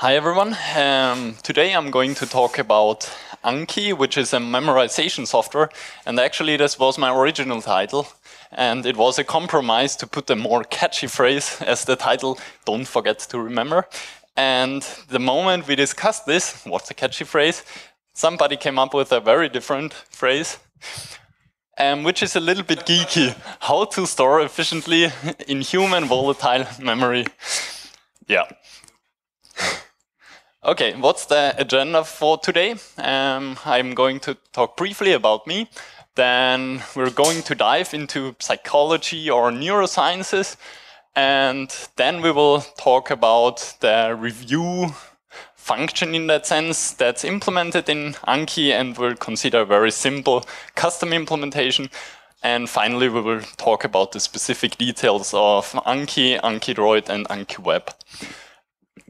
Hi everyone, today I'm going to talk about Anki, which is a memorization software, and actually this was my original title, and it was a compromise to put a more catchy phrase as the title, don't forget to remember. And the moment we discussed this, what's a catchy phrase, somebody came up with a very different phrase, which is a little bit geeky, how to store efficiently in human volatile memory. Yeah. Okay, what's the agenda for today? I'm going to talk briefly about me, then we're going to dive into psychology or neurosciences, and then we will talk about the review function in that sense that's implemented in Anki, and we'll consider a very simple custom implementation. And finally, we will talk about the specific details of Anki, AnkiDroid, and AnkiWeb.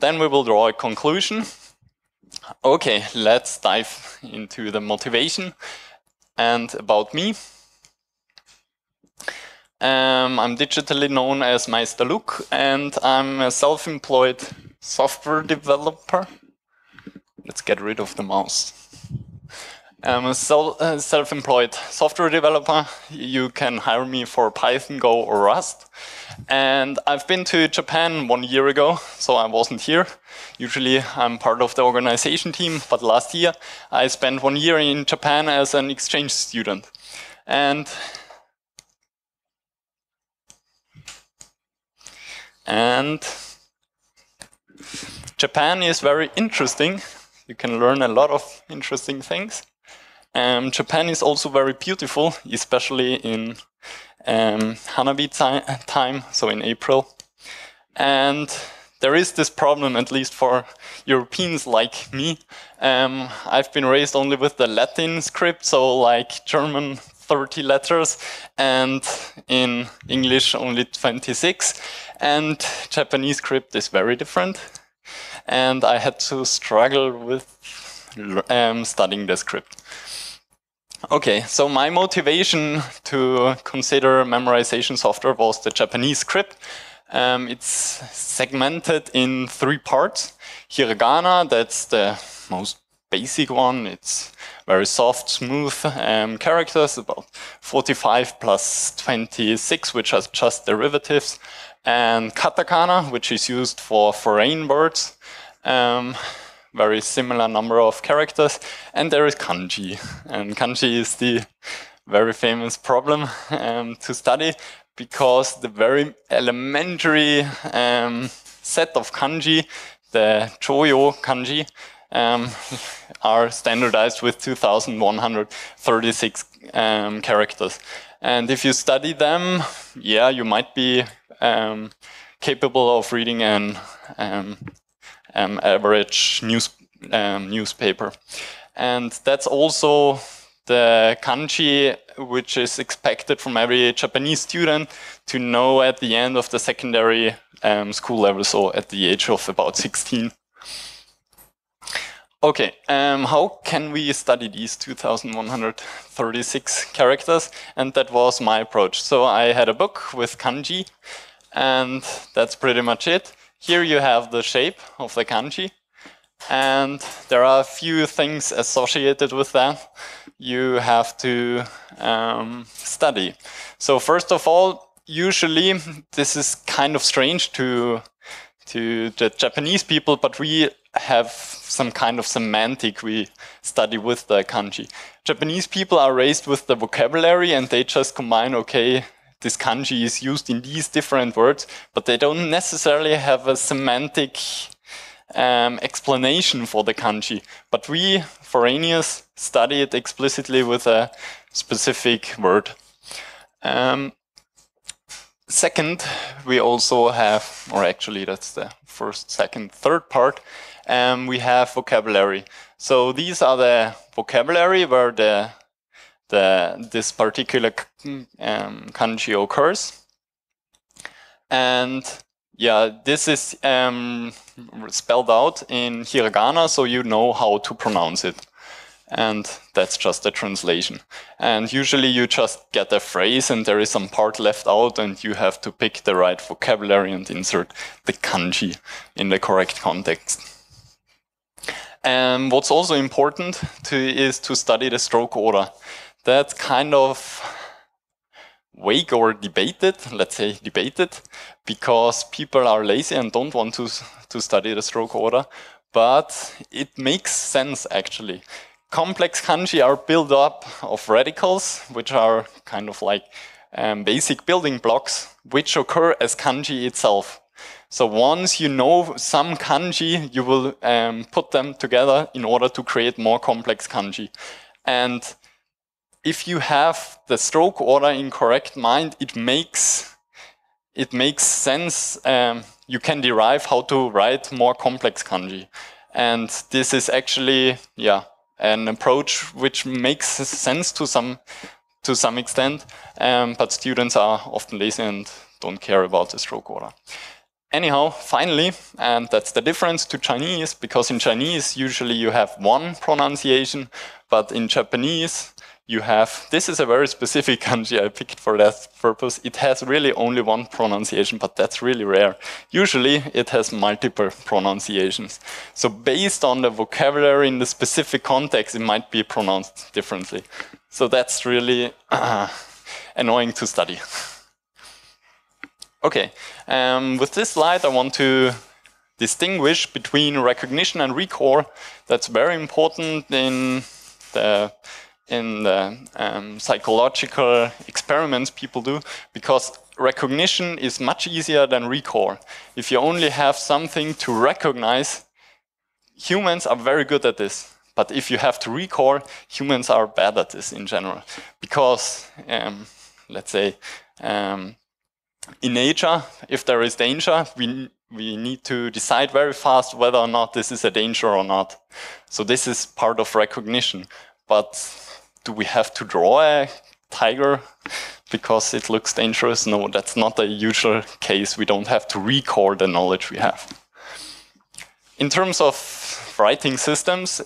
Then we will draw a conclusion. Okay, let's dive into the motivation and about me. I'm digitally known as Meister Luke, and I'm a self-employed software developer. Let's get rid of the mouse. I'm a self-employed software developer. You can hire me for Python, Go, or Rust. And I've been to Japan 1 year ago, so I wasn't here. Usually I'm part of the organization team, but last year I spent 1 year in Japan as an exchange student. And Japan is very interesting. You can learn a lot of interesting things. Japan is also very beautiful, especially in Hanabi time, so in April. And there is this problem, at least for Europeans like me. I've been raised only with the Latin script, so like German 30 letters, and in English only 26. And Japanese script is very different. And I had to struggle with studying the script. Okay, so my motivation to consider memorization software was the Japanese script. It's segmented in three parts. Hiragana, that's the most basic one. It's very soft, smooth characters, about 45 plus 26, which are just derivatives. And katakana, which is used for foreign words. Very similar number of characters, and there is kanji. And kanji is the very famous problem to study, because the very elementary set of kanji, the Joyo kanji, are standardized with 2,136 characters. And if you study them, yeah, you might be capable of reading an average newspaper. And that's also the kanji which is expected from every Japanese student to know at the end of the secondary school level, so at the age of about 16. Okay, how can we study these 2,136 characters? And that was my approach. So I had a book with kanji, and that's pretty much it. Here you have the shape of the kanji, and there are a few things associated with that you have to study. So first of all, usually this is kind of strange to the Japanese people, but we have some kind of semantic we study with the kanji. Japanese people are raised with the vocabulary, and they just combine, okay, this kanji is used in these different words, but they don't necessarily have a semantic explanation for the kanji. But we, foreigners, study it explicitly with a specific word. Second, we also have, or actually that's the first, second, third part, we have vocabulary. So these are the vocabulary where this particular kanji occurs. And yeah, this is spelled out in hiragana, so you know how to pronounce it. And that's just a translation. And usually you just get a phrase and there is some part left out, and you have to pick the right vocabulary and insert the kanji in the correct context. What's also important is to study the stroke order. That's kind of vague or debated, let's say debated, because people are lazy and don't want to study the stroke order, but it makes sense actually. Complex kanji are built up of radicals, which are kind of like basic building blocks, which occur as kanji itself. So once you know some kanji, you will put them together in order to create more complex kanji. And if you have the stroke order in correct mind, it makes sense. You can derive how to write more complex kanji. And this is actually, yeah, an approach which makes sense to some extent, but students are often lazy and don't care about the stroke order. Anyhow, finally, and that's the difference to Chinese, because in Chinese usually you have one pronunciation, but in Japanese you have, this is a very specific kanji I picked for that purpose, it has really only one pronunciation, but that's really rare. Usually it has multiple pronunciations. So based on the vocabulary in the specific context, it might be pronounced differently. So that's really annoying to study. Okay, with this slide I want to distinguish between recognition and recall. That's very important in the psychological experiments people do, because recognition is much easier than recall. If you only have something to recognize, humans are very good at this. But if you have to recall, humans are bad at this in general. Because, let's say, in nature, if there is danger, we need to decide very fast whether or not this is a danger or not. So this is part of recognition. But do we have to draw a tiger because it looks dangerous? No, that's not the usual case. We don't have to recall the knowledge we have. In terms of writing systems,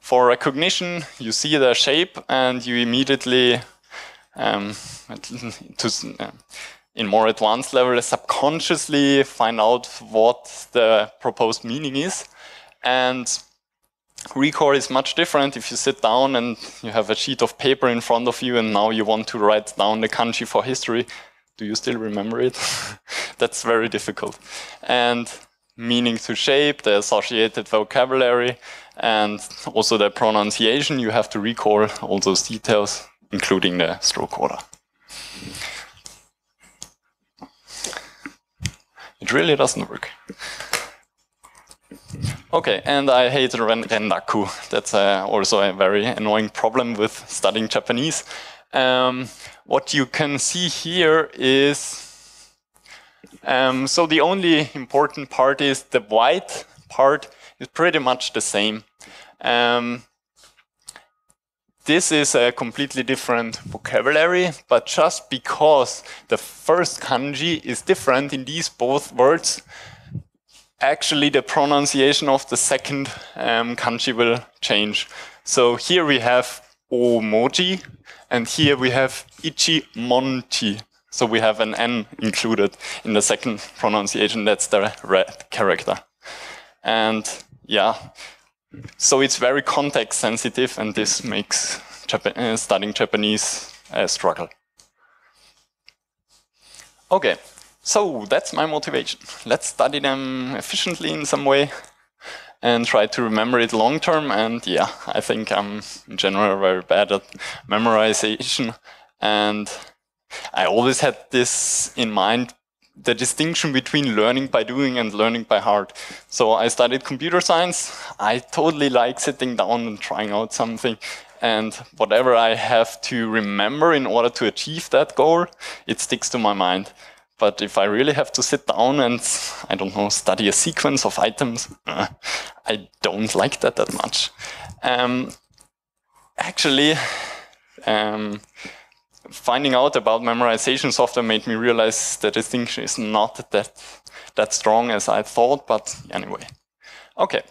for recognition, you see the shape and you immediately, in more advanced level, subconsciously find out what the proposed meaning is. And recall is much different. If you sit down and you have a sheet of paper in front of you and now you want to write down the kanji for history, do you still remember it? That's very difficult. And meaning to shape, the associated vocabulary, and also the pronunciation, you have to recall all those details, including the stroke order. It really doesn't work. Okay, and I hate rendaku. That's also a very annoying problem with studying Japanese. What you can see here is, so the only important part is the white part is pretty much the same. This is a completely different vocabulary, but just because the first kanji is different in these both words, actually the pronunciation of the second kanji will change. So here we have omoji, and here we have ichimonji. So we have an N included in the second pronunciation, that's the red character. And yeah, so it's very context sensitive, and this makes studying Japanese a struggle. Okay. So that's my motivation. Let's study them efficiently in some way and try to remember it long term. And yeah, I think I'm in general very bad at memorization. And I always had this in mind, the distinction between learning by doing and learning by heart. So I studied computer science. I totally like sitting down and trying out something. And whatever I have to remember in order to achieve that goal, it sticks to my mind. But if I really have to sit down and, I don't know, study a sequence of items, I don't like that much. Finding out about memorization software made me realize the distinction is not that strong as I thought, but anyway. Okay.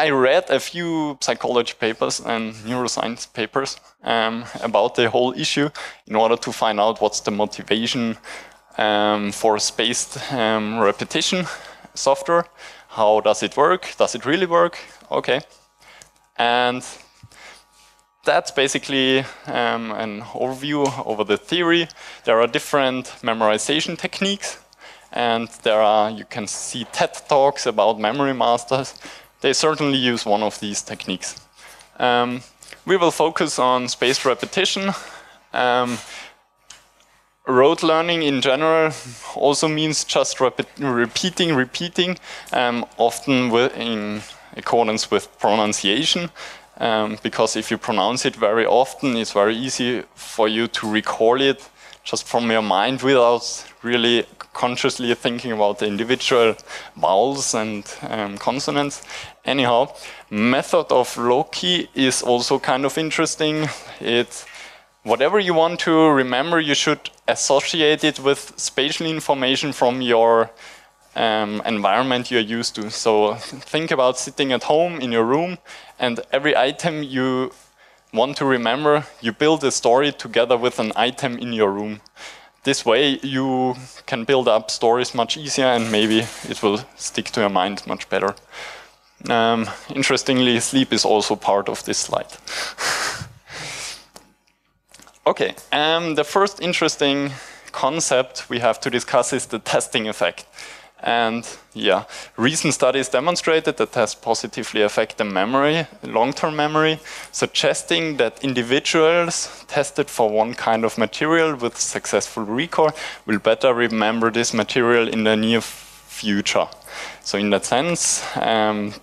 I read a few psychology papers and neuroscience papers about the whole issue in order to find out what's the motivation for spaced repetition software, How does it work? Does it really work? Okay. And that's basically an overview over the theory. There are different memorization techniques, and there are, you can see TED Talks about memory masters. They certainly use one of these techniques. We will focus on spaced repetition. Rote learning in general also means just repeating, often in accordance with pronunciation, because if you pronounce it very often, it's very easy for you to recall it just from your mind without really consciously thinking about the individual vowels and consonants. Anyhow, method of Loki is also kind of interesting. It's whatever you want to remember, you should associate it with spatial information from your environment you're used to. So think about sitting at home in your room, and every item you want to remember, you build a story together with an item in your room. This way you can build up stories much easier, and maybe it will stick to your mind much better. Interestingly, sleep is also part of this slide. Okay, the first interesting concept we have to discuss is the testing effect. And yeah, recent studies demonstrated that tests positively affect the memory, long-term memory, suggesting that individuals tested for one kind of material with successful recall will better remember this material in the near future. So in that sense,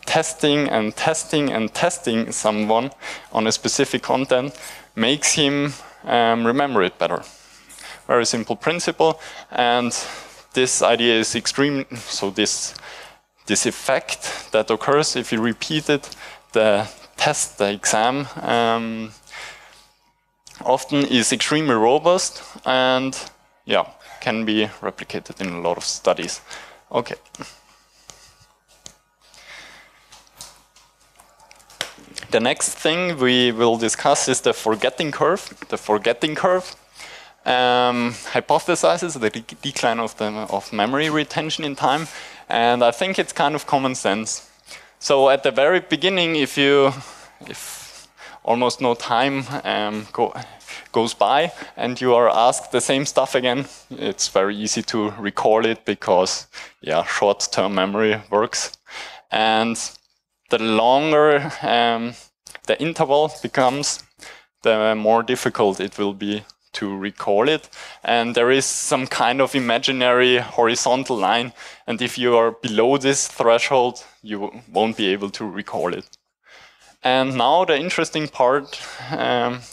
testing someone on a specific content makes him remember it better. Very simple principle, and this idea is extreme. So this effect that occurs if you repeat it, the test, the exam, often is extremely robust and yeah, can be replicated in a lot of studies. Okay. The next thing we will discuss is the forgetting curve. The forgetting curve hypothesizes the decline of memory retention in time, and I think it's kind of common sense. So at the very beginning, if almost no time goes by and you are asked the same stuff again, it's very easy to recall it because yeah, short-term memory works. And the longer the interval becomes, the more difficult it will be to recall it. And there is some kind of imaginary horizontal line, and if you are below this threshold, you won't be able to recall it. And now the interesting part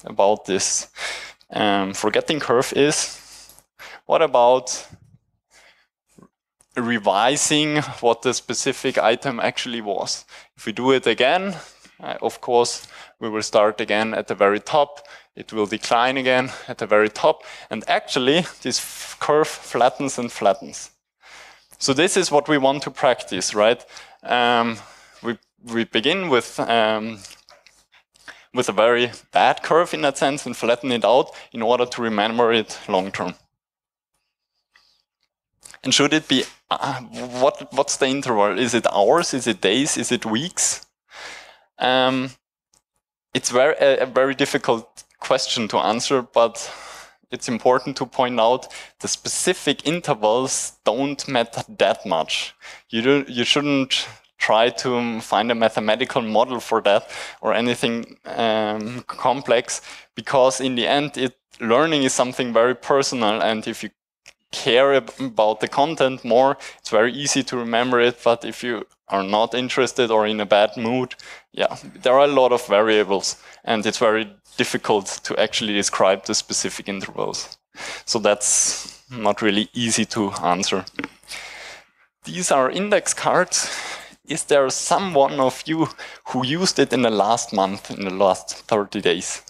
about this forgetting curve is, what about revising what the specific item actually was? If we do it again, of course, we will start again at the very top. It will decline again at the very top. And actually, this curve flattens and flattens. So this is what we want to practice, right? We begin with a very bad curve in that sense and flatten it out in order to remember it long term. And should it be, what's the interval? Is it hours? Is it days? Is it weeks? It's a very difficult question to answer, but it's important to point out the specific intervals don't matter that much. You shouldn't try to find a mathematical model for that or anything complex, because in the end, learning is something very personal, and if you care about the content more, it's very easy to remember it. But if you are not interested or in a bad mood, yeah, there are a lot of variables, and it's very difficult to actually describe the specific intervals. So that's not really easy to answer. These are index cards. Is there someone of you who used it in the last month, in the last 30 days?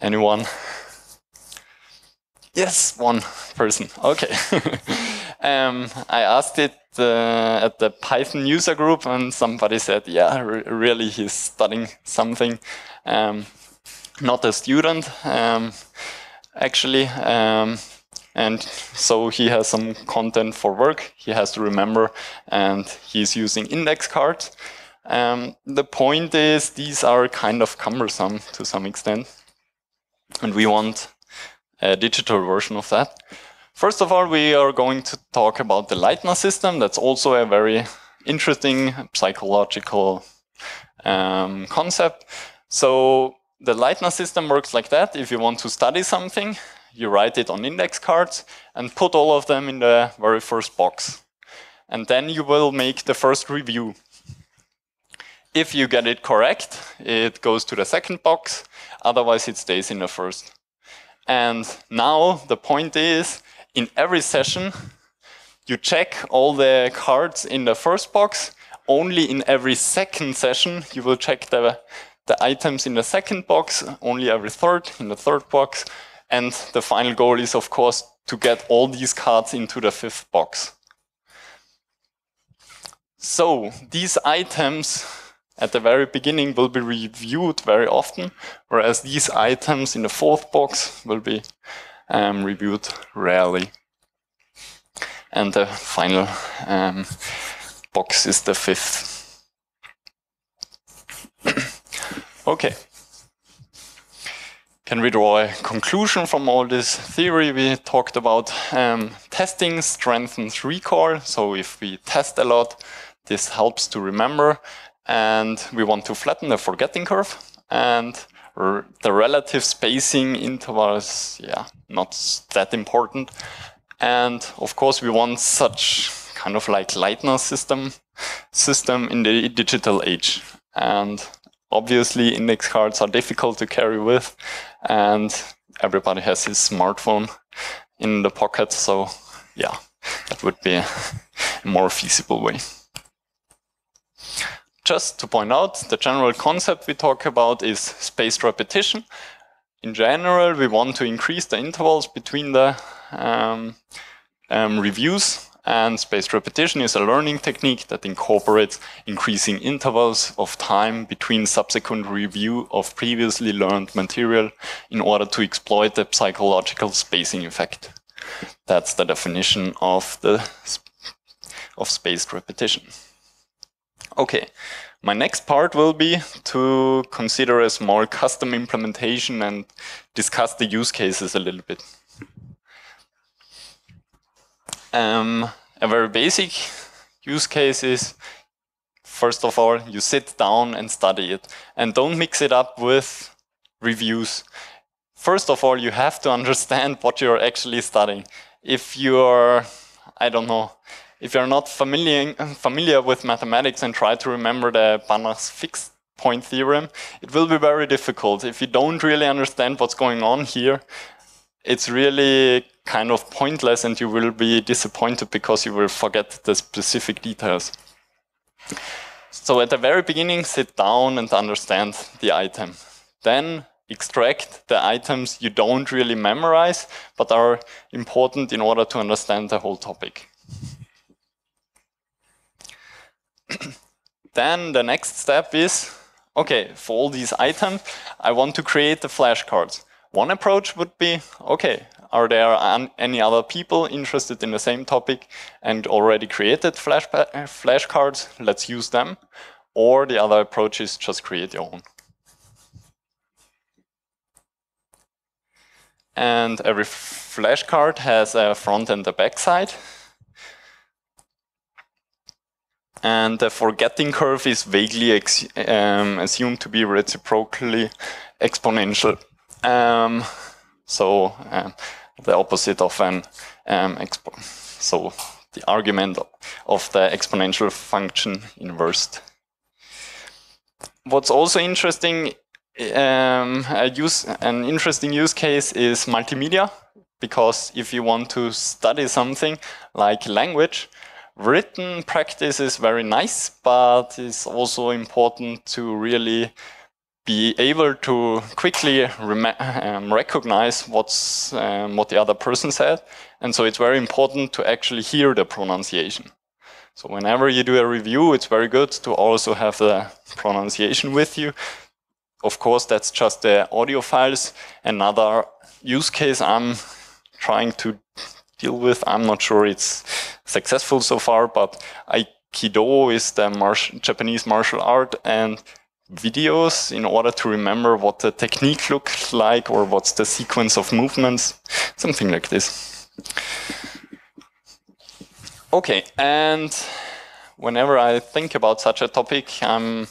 Anyone? Yes, one person. Okay. I asked it at the Python user group, and somebody said, yeah, really, he's studying something. Not a student, actually. And so he has some content for work he has to remember, and he's using index cards. The point is, these are kind of cumbersome to some extent, and we want a digital version of that. First of all, we are going to talk about the Leitner system. That's also a very interesting psychological concept. So the Leitner system works like that. If you want to study something, you write it on index cards and put all of them in the very first box. And then you will make the first review. If you get it correct, it goes to the second box. Otherwise, it stays in the first. And now the point is, in every session, you check all the cards in the first box. Only in every second session, you will check the items in the second box, only every third in the third box. And the final goal is, of course, to get all these cards into the fifth box. So these items at the very beginning will be reviewed very often, whereas these items in the fourth box will be reviewed rarely. And the final box is the fifth. Okay. Can we draw a conclusion from all this theory we talked about? Testing strengthens recall. So if we test a lot, this helps to remember. And we want to flatten the forgetting curve. And the relative spacing intervals, yeah, not that important. And of course, we want such kind of like Leitner system in the digital age. And obviously, index cards are difficult to carry with, and everybody has his smartphone in the pocket, so yeah, that would be a more feasible way. Just to point out, the general concept we talk about is spaced repetition. In general, we want to increase the intervals between the reviews. And spaced repetition is a learning technique that incorporates increasing intervals of time between subsequent review of previously learned material in order to exploit the psychological spacing effect. That's the definition of spaced repetition. Okay, my next part will be to consider a small custom implementation and discuss the use cases a little bit. A very basic use case is, first of all, you sit down and study it. And don't mix it up with reviews. First of all, you have to understand what you're actually studying. If you're, I don't know, if you're not familiar with mathematics and try to remember the Banach's fixed point theorem, it will be very difficult. If you don't really understand what's going on here, it's really kind of pointless, and you will be disappointed because you will forget the specific details. So at the very beginning, sit down and understand the item. Then extract the items you don't really memorize, but are important in order to understand the whole topic. Then the next step is, okay, for all these items, I want to create the flashcards. One approach would be, okay, are there any other people interested in the same topic and already created flashcards? Let's use them. Or the other approach is just create your own. And every flashcard has a front and a back side. And the forgetting curve is vaguely assumed to be reciprocally exponential. The opposite of an so the argument of the exponential function inversed. What's also interesting, an interesting use case is multimedia, because if you want to study something like language, written practice is very nice, but it's also important to really be able to quickly recognize what the other person said. And so it's very important to actually hear the pronunciation. So whenever you do a review, it's very good to also have the pronunciation with you. Of course, that's just the audio files. Another use case I'm trying to deal with. I'm not sure it's successful so far, but Aikido is the Japanese martial art, and videos, in order to remember what the technique looks like or what's the sequence of movements, something like this. Okay, and whenever I think about such a topic, I'm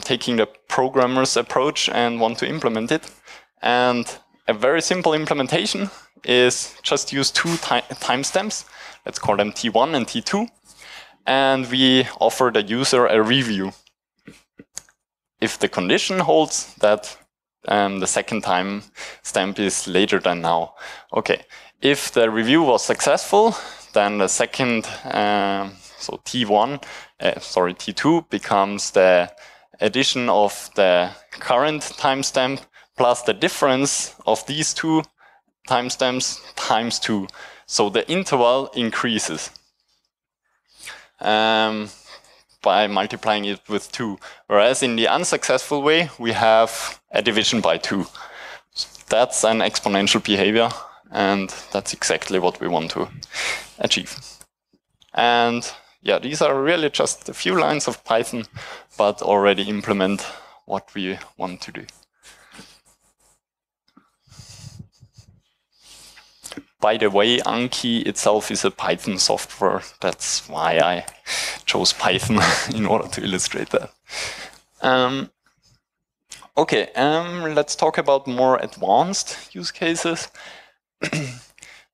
taking the programmer's approach and want to implement it. And a very simple implementation is just use two timestamps. Let's call them T1 and T2. And we offer the user a review. If the condition holds that the second time stamp is later than now. Okay, if the review was successful, then the second, so T2 becomes the addition of the current timestamp plus the difference of these two timestamps times 2. So the interval increases by multiplying it with 2. Whereas in the unsuccessful way, we have a division by 2. So that's an exponential behavior, and that's exactly what we want to achieve. And yeah, these are really just a few lines of Python, but already implement what we want to do. By the way, Anki itself is a Python software. That's why I chose Python in order to illustrate that. Okay, let's talk about more advanced use cases.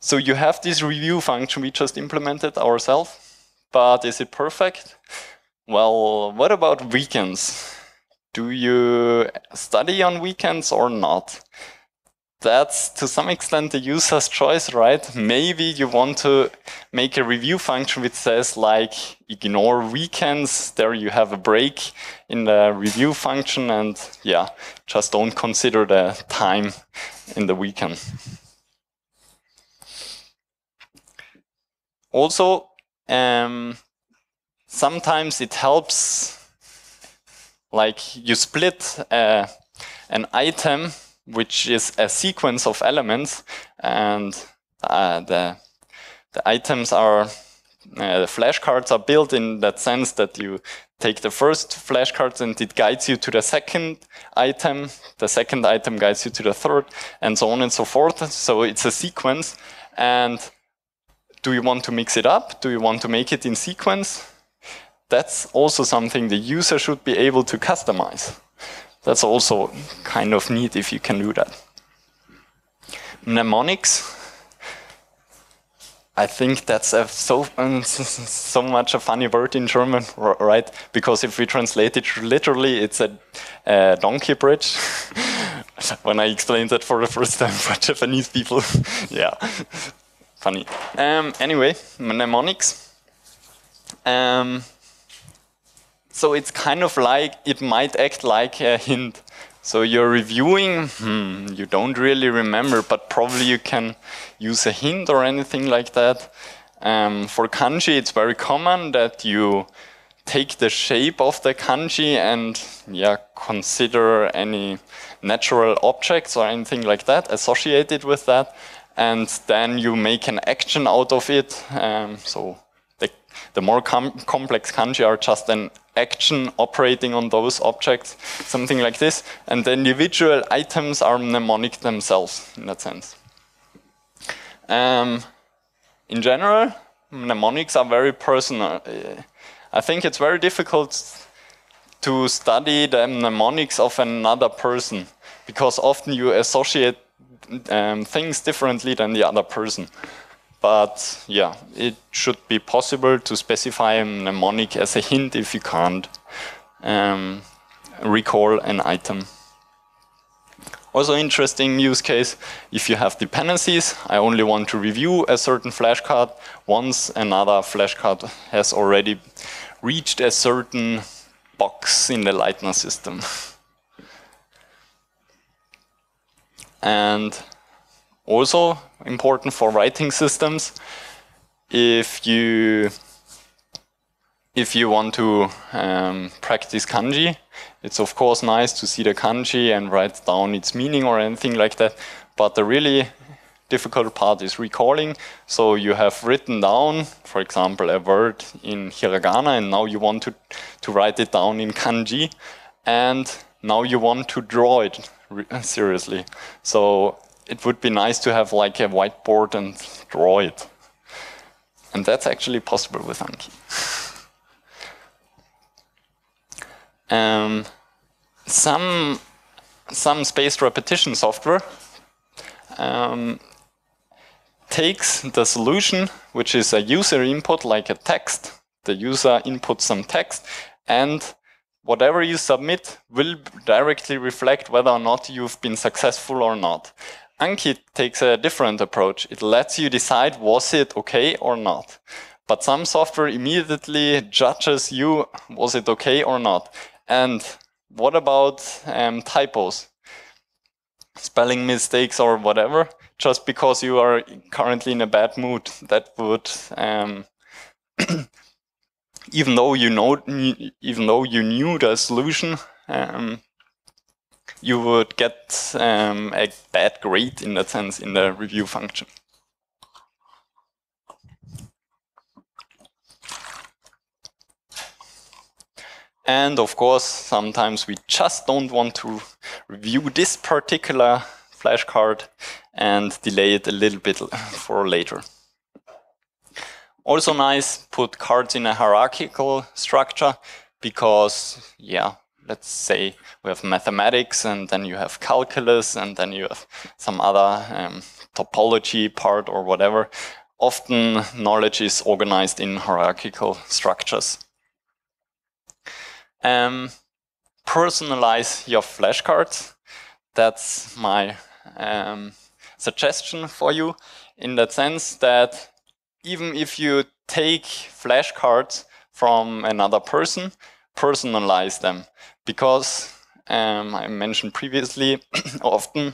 So you have this review function we just implemented ourselves, but is it perfect? Well, what about weekends? Do you study on weekends or not? That's to some extent the user's choice, right? Maybe you want to make a review function which says like, ignore weekends. There you have a break in the review function, and yeah, just don't consider the time in the weekend. Also, sometimes it helps, like you split an item which is a sequence of elements, and the items are, the flashcards are built in that sense that you take the first flashcards and it guides you to the second item guides you to the third, and so on and so forth. So it's a sequence, and do you want to mix it up? Do you want to make it in sequence? That's also something the user should be able to customize. That's also kind of neat if you can do that. Mnemonics. I think that's so much a funny word in German, right? Because if we translate it literally, it's a donkey bridge. When I explained that for the first time for Japanese people, yeah, funny. Anyway, mnemonics. So it's kind of like, it might act like a hint. So you're reviewing, you don't really remember, but probably you can use a hint or anything like that. For kanji, it's very common that you take the shape of the kanji and yeah, consider any natural objects or anything like that associated with that. And then you make an action out of it. So the more complex kanji are just an action operating on those objects, something like this. And the individual items are mnemonic themselves in that sense. In general, mnemonics are very personal. I think it's very difficult to study the mnemonics of another person, because often you associate things differently than the other person. But yeah, it should be possible to specify a mnemonic as a hint if you can't recall an item. Also interesting use case, if you have dependencies, I only want to review a certain flashcard once another flashcard has already reached a certain box in the Leitner system. And also important for writing systems, if you want to practice kanji, it's of course nice to see the kanji and write down its meaning or anything like that, but the really difficult part is recalling. So you have written down, for example, a word in hiragana, and now you want to write it down in kanji, and now you want to draw it seriously. So it would be nice to have like a whiteboard and draw it. And that's actually possible with Anki. Some spaced repetition software takes the solution, which is a user input, like a text. The user inputs some text, and whatever you submit will directly reflect whether or not you've been successful or not. Anki takes a different approach. It lets you decide, was it okay or not? But some software immediately judges you, was it okay or not? And what about typos? Spelling mistakes or whatever, just because you are currently in a bad mood, that would, even though you knew the solution, you would get a bad grade in that sense in the review function. And of course, sometimes we just don't want to review this particular flashcard and delay it a little bit for later. Also nice, put cards in a hierarchical structure because, yeah, let's say we have mathematics and then you have calculus and then you have some other topology part or whatever. Often knowledge is organized in hierarchical structures. Personalize your flashcards. That's my suggestion for you, in that sense that even if you take flashcards from another person, personalize them. Because I mentioned previously, often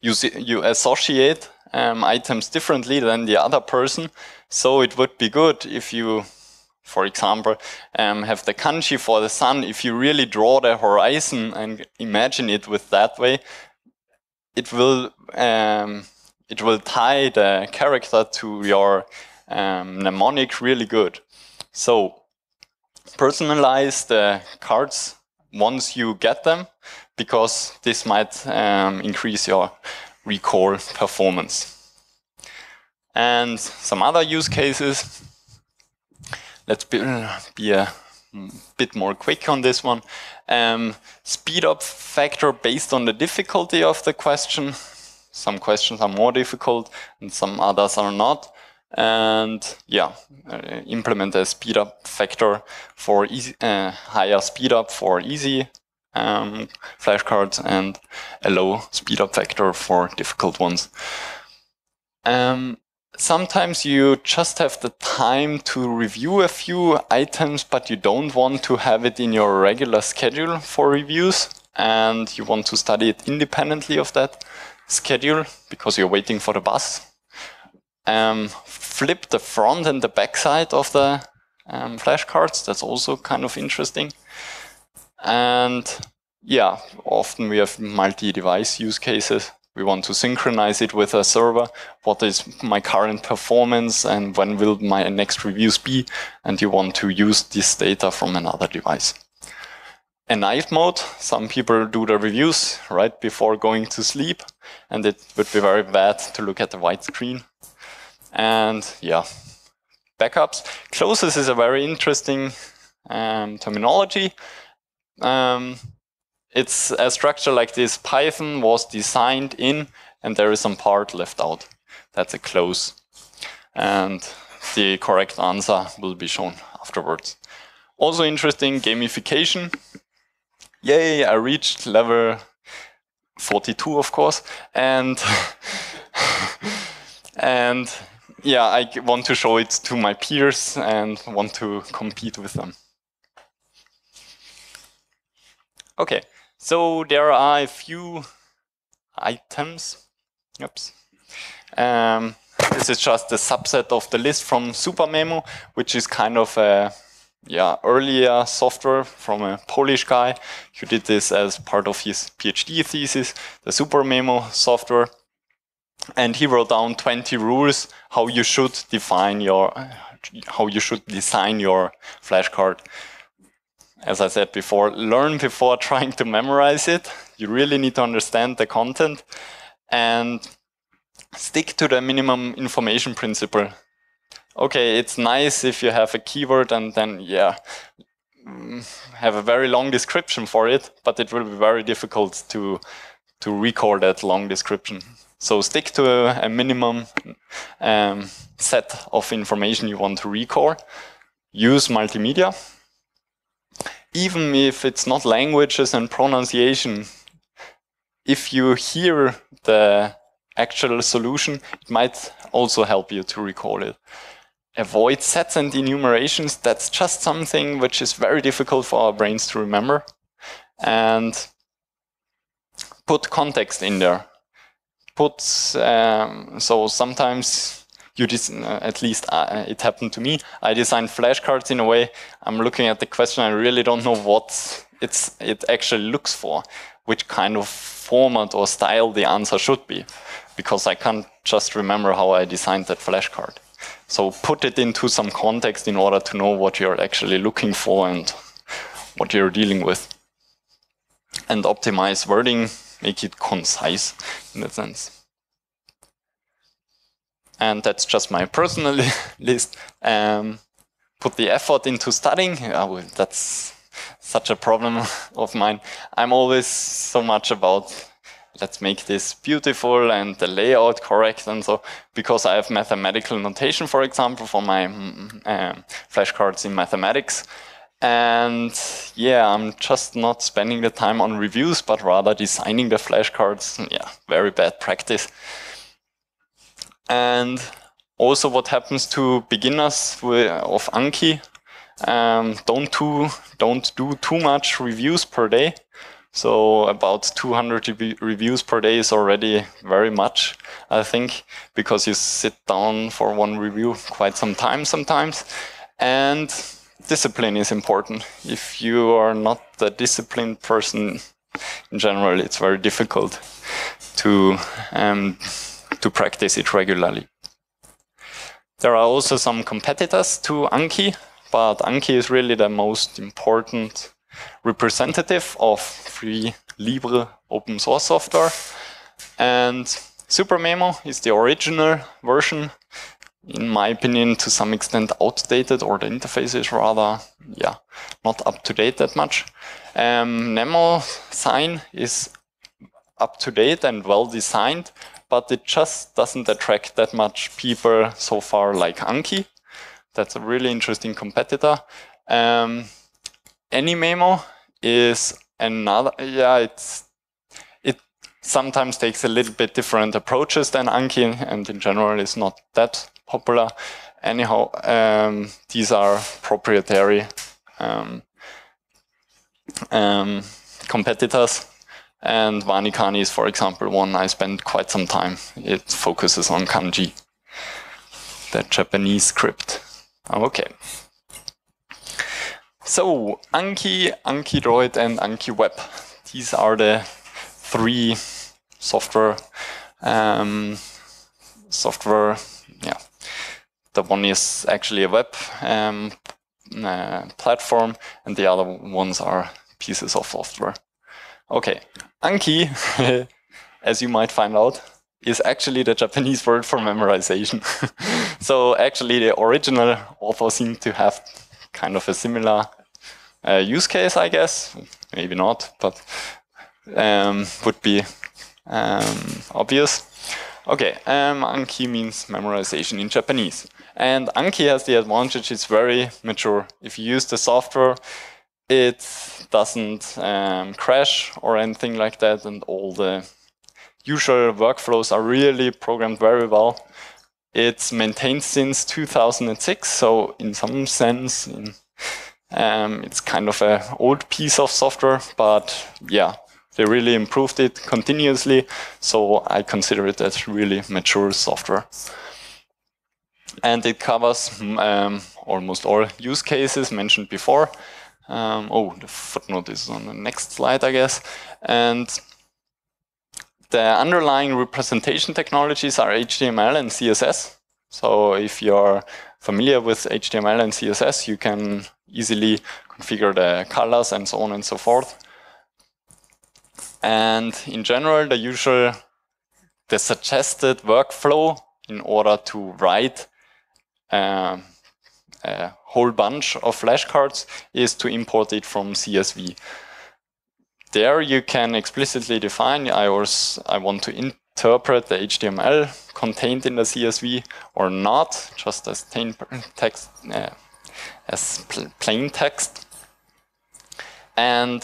you associate items differently than the other person, so it would be good if you, for example, have the kanji for the sun. If you really draw the horizon and imagine it with that way, it will tie the character to your mnemonic really good. So personalize the cards once you get them, because this might increase your recall performance. And some other use cases. Let's be a bit more quick on this one. Speed up factor based on the difficulty of the question. Some questions are more difficult and some others are not. And yeah, implement a speed up factor for easy, higher speed up for easy flashcards and a low speed up factor for difficult ones. Sometimes you just have the time to review a few items, but you don't want to have it in your regular schedule for reviews, and you want to study it independently of that schedule because you're waiting for the bus. Flip the front and the back side of the flashcards. That's also kind of interesting. And yeah, often we have multi-device use cases. We want to synchronize it with a server. What is my current performance and when will my next reviews be? And you want to use this data from another device. A night mode. Some people do the reviews right before going to sleep, and it would be very bad to look at the white screen. And yeah, backups. Closes is a very interesting terminology. It's a structure like this. Python was designed in, and there is some part left out. That's a close. And the correct answer will be shown afterwards. Also interesting, gamification. Yay, I reached level 42, of course. And yeah, I want to show it to my peers and want to compete with them. Okay. So there are a few items. Oops. This is just a subset of the list from SuperMemo, which is kind of a earlier software from a Polish guy who did this as part of his PhD thesis, the SuperMemo software. And he wrote down 20 rules how you should define your, how you should design your flashcard. As I said before, learn before trying to memorize it. You really need to understand the content and stick to the minimum information principle. Okay, it's nice if you have a keyword and then, yeah, have a very long description for it, but it will be very difficult to record that long description. So stick to a minimum set of information you want to record. Use multimedia. Even if it's not languages and pronunciation, if you hear the actual solution, it might also help you to recall it. Avoid sets and enumerations. That's just something which is very difficult for our brains to remember. And put context in there. So sometimes you at least it happened to me. I designed flashcards in a way. I'm looking at the question. I really don't know what it actually looks for, which kind of format or style the answer should be, because I can't just remember how I designed that flashcard. So put it into some context in order to know what you're actually looking for and what you're dealing with. And optimize wording. Make it concise in that sense. And that's just my personal list. Put the effort into studying. Well, that's such a problem of mine. I'm always so much about, let's make this beautiful and the layout correct and so, because I have mathematical notation, for example, for my flashcards in mathematics. And yeah, I'm just not spending the time on reviews, but rather designing the flashcards. Yeah, very bad practice. And also what happens to beginners of Anki, don't do too much reviews per day. So about 200 reviews per day is already very much, I think, because you sit down for one review quite some time sometimes. And discipline is important. If you are not a disciplined person in general, it's very difficult to practice it regularly. There are also some competitors to Anki, but Anki is really the most important representative of free libre open source software. And SuperMemo is the original version. In my opinion, to some extent outdated, or the interface is rather, yeah, not up to date that much. Mnemosyne is up to date and well designed, but it just doesn't attract that much people so far like Anki. That's a really interesting competitor. AnyMemo is another, yeah, it sometimes takes a little bit different approaches than Anki, and in general is not that popular. Anyhow, these are proprietary competitors, and WaniKani is, for example, one I spend quite some time. It focuses on kanji, the Japanese script. Okay. So Anki, AnkiDroid, and AnkiWeb. These are the three software yeah. The one is actually a web platform, and the other ones are pieces of software. Okay, Anki, as you might find out, is actually the Japanese word for memorization. So actually the original author seemed to have kind of a similar use case, I guess. Maybe not, but would be obvious. Okay, Anki means memorization in Japanese. And Anki has the advantage, it's very mature. If you use the software, it doesn't crash or anything like that, and all the usual workflows are really programmed very well. It's maintained since 2006, so in some sense, it's kind of an old piece of software, but yeah. They really improved it continuously, so I consider it as really mature software. And it covers almost all use cases mentioned before. Oh, the footnote is on the next slide, I guess. And The underlying representation technologies are HTML and CSS. So if you're familiar with HTML and CSS, you can easily configure the colors and so on and so forth. And in general, the suggested workflow in order to write a whole bunch of flashcards is to import it from CSV. There you can explicitly define, I want to interpret the HTML contained in the CSV or not, just as text, as plain text. And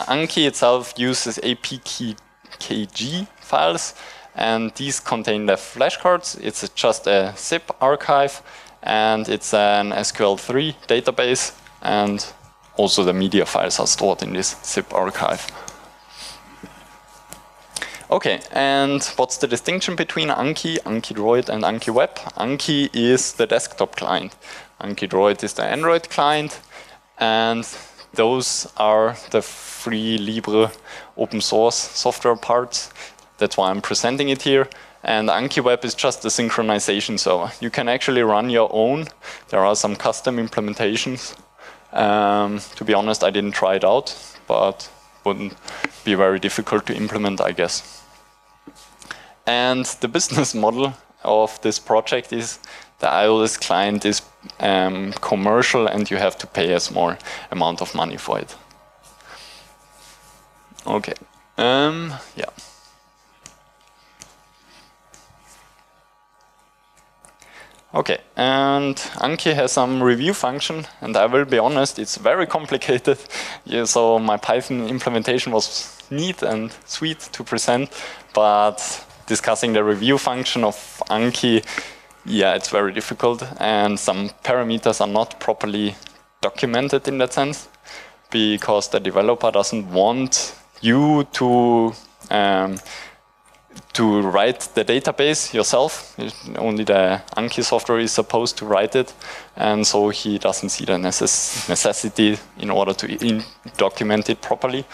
Anki itself uses APKG files, and these contain the flashcards. It's just a zip archive, and it's an SQL3 database, and also the media files are stored in this zip archive. Okay, and what's the distinction between Anki, AnkiDroid, and AnkiWeb? Anki is the desktop client. AnkiDroid is the Android client, and those are the free, libre, open source software parts. That's why I'm presenting it here. And AnkiWeb is just a synchronization server. You can actually run your own. There are some custom implementations. To be honest, I didn't try it out, but wouldn't be very difficult to implement, I guess. And the business model of this project is the iOS client is commercial, and you have to pay a small amount of money for it. Okay. Yeah. Okay, and Anki has some review function, and I will be honest, it's very complicated. Yeah, so my Python implementation was neat and sweet to present, but discussing the review function of Anki, yeah, it's very difficult, and some parameters are not properly documented in that sense, because the developer doesn't want you to write the database yourself. Only the Anki software is supposed to write it, and so he doesn't see the necessity in order to document it properly.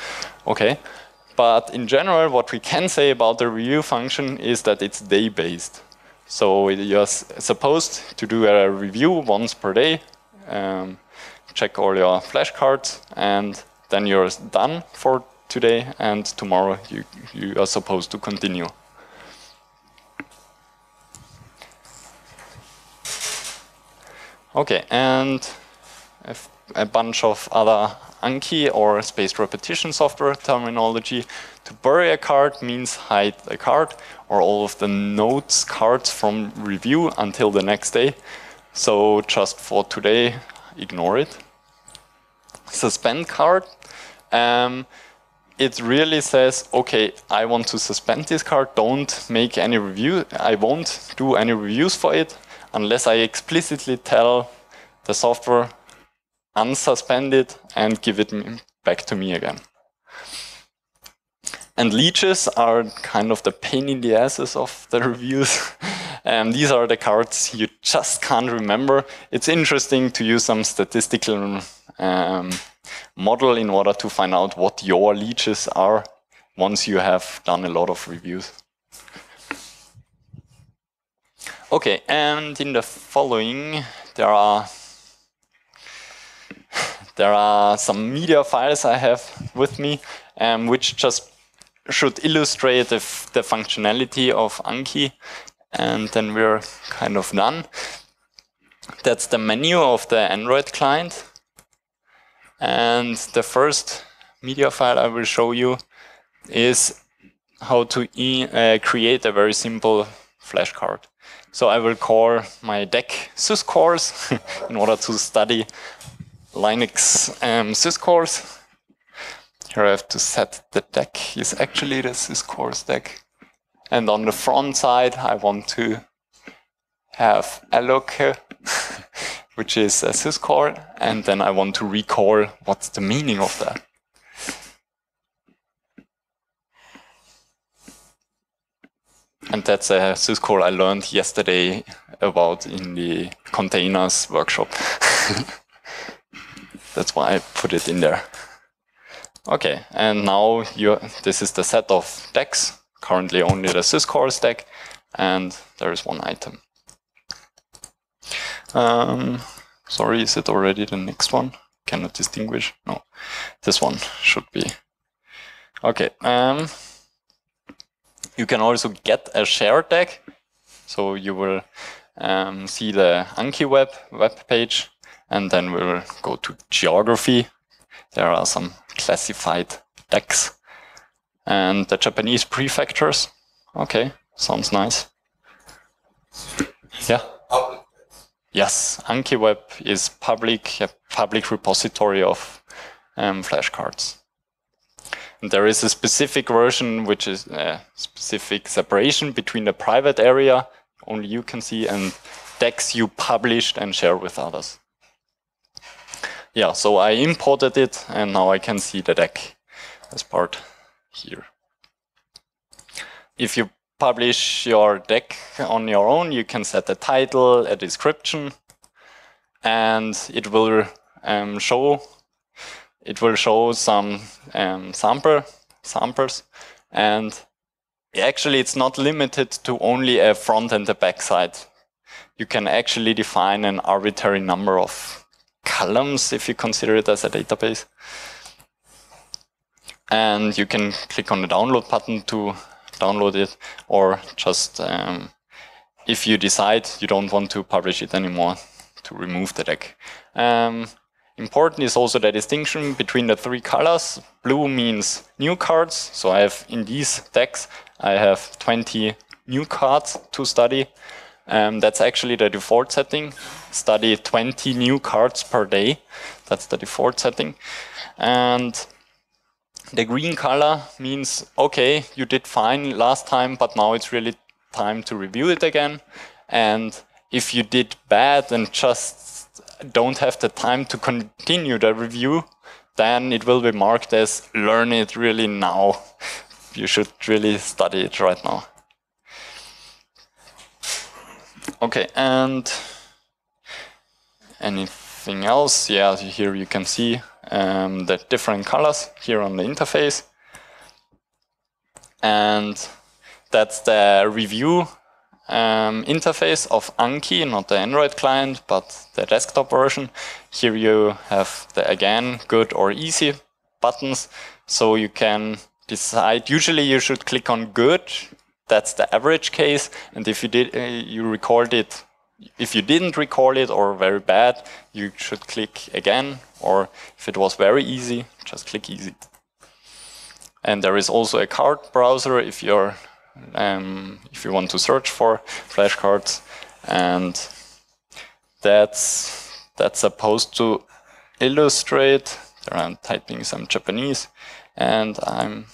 Okay, but in general, what we can say about the review function is that it's day-based. So you're supposed to do a review once per day, check all your flashcards, and then you're done for today, and tomorrow you are supposed to continue. Okay, and a bunch of other Anki or spaced repetition software terminology. To bury a card means hide a card or all of the notes cards from review until the next day. So just for today, ignore it. Suspend card. It really says, okay, I want to suspend this card, don't make any review, I won't do any reviews for it unless I explicitly tell the software unsuspend it and give it back to me again. And leeches are kind of the pain in the asses of the reviews. These are the cards you just can't remember. It's interesting to use some statistical model in order to find out what your leeches are once you have done a lot of reviews. Okay, and in the following, there are some media files I have with me, which just should illustrate the functionality of Anki, and then we're kind of done. That's the menu of the Android client. And the first media file I will show you is how to create a very simple flashcard. So I will call my DEC syscores in order to study Linux syscores. Here I have to set the DEC is actually the syscores DEC. And on the front side, I want to have alloc, which is a syscall, and then I want to recall what's the meaning of that. And that's a syscall I learned yesterday about in the containers workshop. That's why I put it in there. Okay, and now this is the set of DECs currently only the syscall stack, and there is one item. Sorry, is it already the next one? Cannot distinguish. No, this one should be. Okay. You can also get a shared tag, so you will see the AnkiWeb web page, and then we'll go to geography. There are some classified tags and the Japanese prefectures. Okay, sounds nice. Yeah. Yes, AnkiWeb is public, a public repository of flashcards. And there is a specific version which is a specific separation between the private area, only you can see, and tags you published and share with others. Yeah, so I imported it and now I can see the tag, this part here. If you publish your deck on your own, you can set a title, a description, and it will show some samples. And actually, it's not limited to only a front and a back side. You can actually define an arbitrary number of columns if you consider it as a database. And you can click on the download button to download it, or just if you decide you don't want to publish it anymore, to remove the tag. Important is also the distinction between the three colors. Blue means new cards, so I have in these tags I have 20 new cards to study. That's actually the default setting. Study 20 new cards per day. That's the default setting. And the green color means, okay, you did fine last time, but now it's really time to review it again. And if you did bad and just don't have the time to continue the review, then it will be marked as learn it really now. You should really study it right now. Okay, and anything else? Yeah, here you can see the different colors here on the interface, and that's the review interface of Anki, not the Android client, but the desktop version. Here you have the again good or easy buttons, so you can decide. Usually you should click on good, that's the average case, and if you did you record it. If you didn't recall it or very bad, you should click again, or if it was very easy, just click easy. And there is also a card browser if you're if you want to search for flashcards, and that's supposed to illustrate. There I'm typing some Japanese, and I'm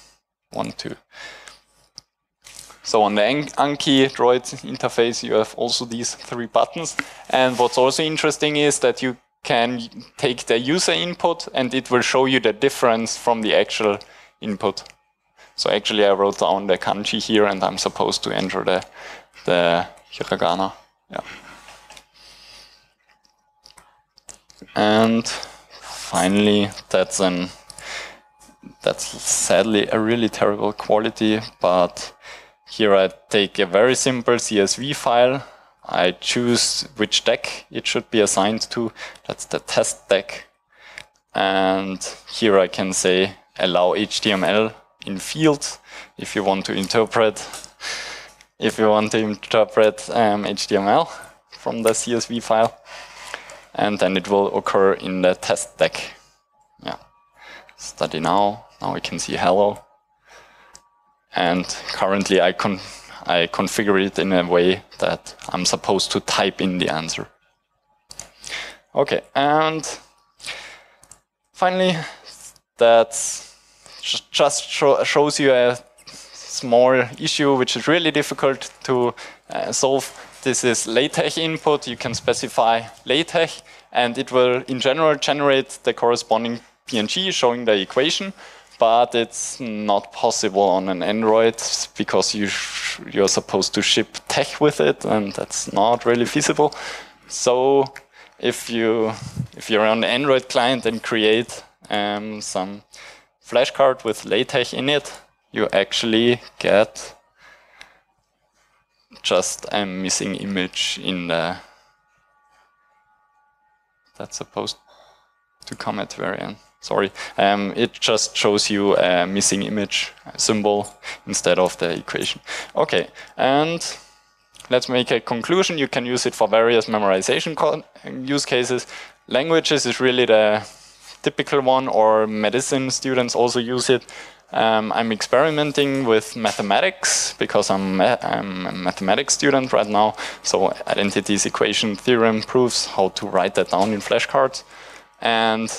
So on the AnkiDroid interface, you have also these three buttons. And what's also interesting is that you can take the user input and it will show you the difference from the actual input. So actually I wrote down the kanji here and I'm supposed to enter the hiragana. Yeah. And finally, that's sadly a really terrible quality, but here I take a very simple CSV file. I choose which tag it should be assigned to. That's the test tag. And here I can say allow HTML in fields if you want to interpret HTML from the CSV file. And then it will occur in the test tag. Yeah. Study now. Now we can see hello. And currently I configure it in a way that I'm supposed to type in the answer. Okay, and finally, that's just shows you a small issue which is really difficult to solve. This is LaTeX input. You can specify LaTeX, and it will in general generate the corresponding PNG showing the equation. But it's not possible on an Android because you're supposed to ship tech with it, and that's not really feasible. So if you're on the Android client and create some flashcard with LaTeX in it, you actually get just a missing image in the that's supposed to come at the very end. Sorry, it just shows you a missing image symbol instead of the equation. Okay, and let's make a conclusion. You can use it for various memorization use cases. Languages is really the typical one, or medicine students also use it. I'm experimenting with mathematics because I'm a mathematics student right now. So identities, equation, theorem, proofs, how to write that down in flashcards. And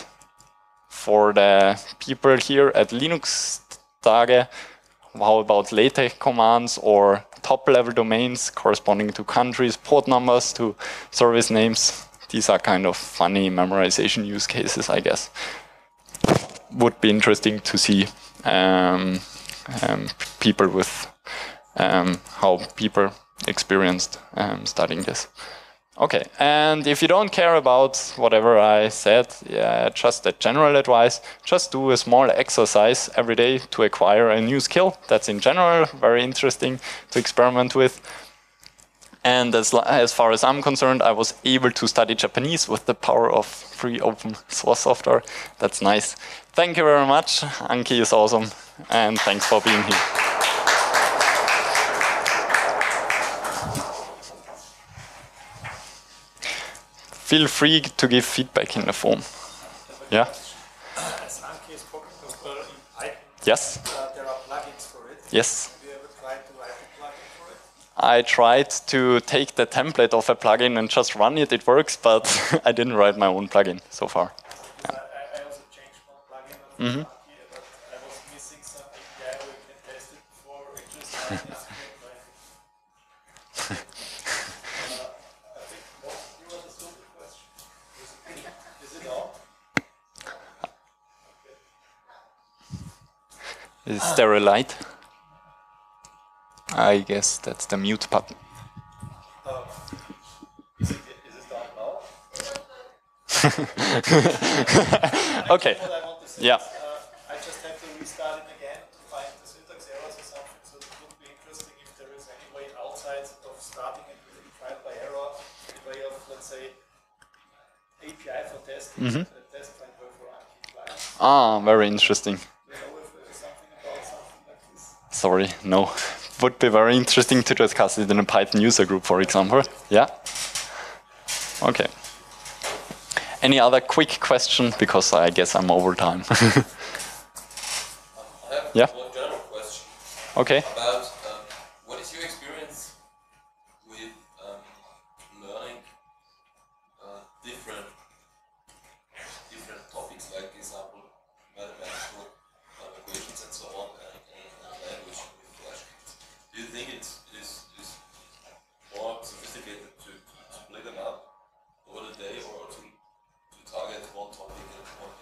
for the people here at Linux Tage, how about LaTeX commands or top-level domains corresponding to countries, port numbers, to service names? These are kind of funny memorization use cases, I guess. Would be interesting to see people with how people experienced studying this. Okay, and if you don't care about whatever I said, yeah, just a general advice, just do a small exercise every day to acquire a new skill. That's in general very interesting to experiment with. And as far as I'm concerned, I was able to study Japanese with the power of free open source software. That's nice. Thank you very much. Anki is awesome, and thanks for being here. Feel free to give feedback in the form. Yeah? As Anki is spoken to in Python, yes. There are plugins for it. Yes. Have you ever tried to write a plugin for it? I tried to take the template of a plugin and just run it. It works, but I didn't write my own plugin so far. Yeah. I also changed one plugin on Anki, but I was missing some API we can test it before we just Is there a light? I guess that's the mute button. Is it down now? Okay. What I want to say, yeah. I just had to restart it again to find the syntax errors or something, so it would be interesting if there is any way outside of starting it with a trial by error, a way of, let's say, API for testing, a test framework for Anki clients. Ah, very interesting. Sorry, no. Would be very interesting to discuss it in a Python user group, for example. Yeah? Okay. Any other quick question? Because I guess I'm over time. I have one general question. Okay. About what is your experience with learning different topics, like, for example, mathematical equations and so on? Do you think it's more sophisticated to split them up over the day, or to target one topic at one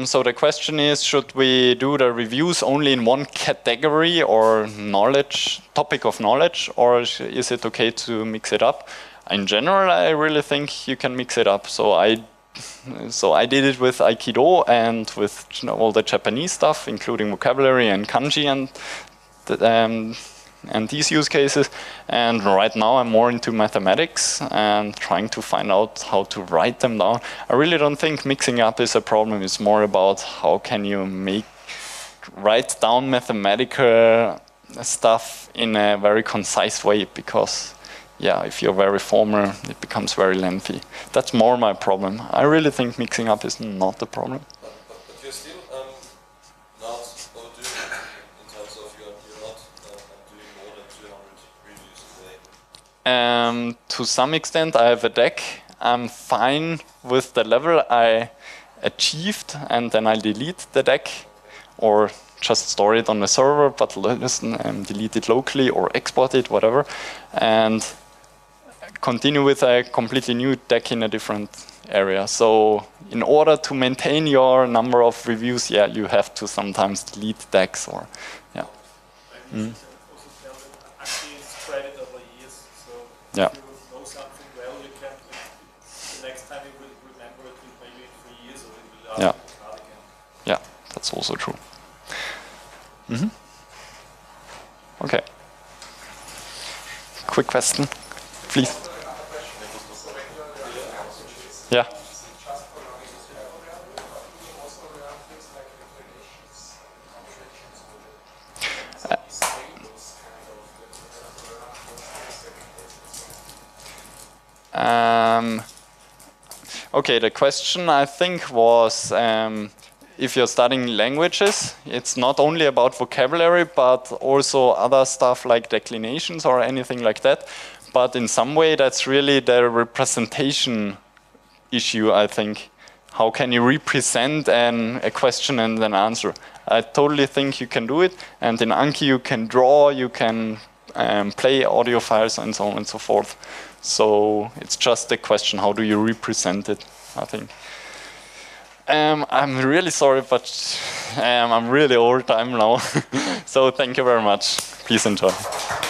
day? So the question is, should we do the reviews only in one category or knowledge, topic of knowledge, or is it okay to mix it up? In general, I really think you can mix it up. So I did it with Aikido and with all the Japanese stuff, including vocabulary and kanji and these use cases, and right now I'm more into mathematics and trying to find out how to write them down. I really don't think mixing up is a problem. It's more about how can you write down mathematical stuff in a very concise way, because yeah, if you're very formal, it becomes very lengthy. That's more my problem. I really think mixing up is not the problem. But you're still not overdue in terms of you're not doing more than 200 reviews a day. To some extent, I have a deck. I'm fine with the level I achieved, and then I delete the deck, or just store it on the server, but listen and delete it locally or export it, whatever. And continue with a completely new deck in a different area. So in order to maintain your number of reviews, yeah, you have to sometimes delete decks or, yeah. Maybe you can also tell that actually it's spread it over years, so yeah. If you know something well, you can, the next time you will remember it maybe in 3 years, or it will be hard again. Yeah, that's also true. Mhm. Okay. Quick question, please. Yeah. Okay, the question I think was if you're studying languages, it's not only about vocabulary, but also other stuff like declinations or anything like that. But in some way, that's really the representation issue, I think. How can you represent a question and an answer? I totally think you can do it. And in Anki, you can draw, you can play audio files, and so on and so forth. So it's just a question, how do you represent it, I think. I'm really sorry, but I'm really over time now. So thank you very much. Please enjoy.